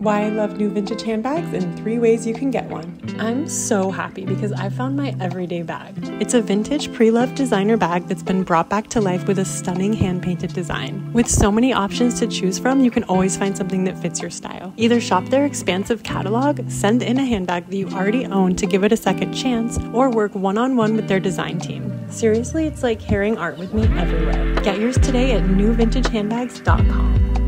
Why I love new vintage handbags and 3 ways you can get one. I'm so happy because I found my everyday bag. It's a vintage pre-loved designer bag that's been brought back to life with a stunning hand-painted design. With so many options to choose from, you can always find something that fits your style. Either shop their expansive catalog, send in a handbag that you already own to give it a second chance, or work one-on-one with their design team. Seriously, it's like carrying art with me everywhere. Get yours today at newvintagehandbags.com.